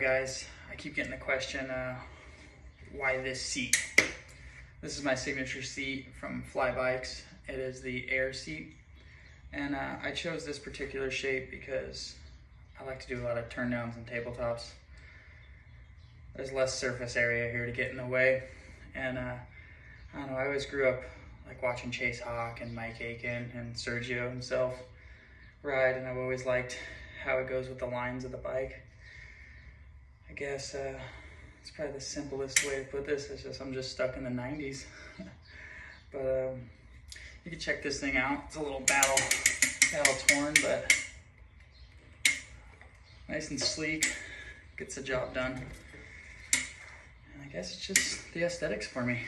up, guys? I keep getting the question, why this seat? This is my signature seat from Fly Bikes. It is the air seat. And I chose this particular shape because I like to do a lot of turn downs and tabletops. There's less surface area here to get in the way. And I don't know, I always grew up like watching Chase Hawk and Mike Aiken and Sergio himself ride, and I've always liked how it goes with the lines of the bike. I guess it's probably the simplest way to put this. It's just I'm just stuck in the 90s. But you can check this thing out. It's a little battle torn, but nice and sleek. Gets the job done. And I guess it's just the aesthetics for me.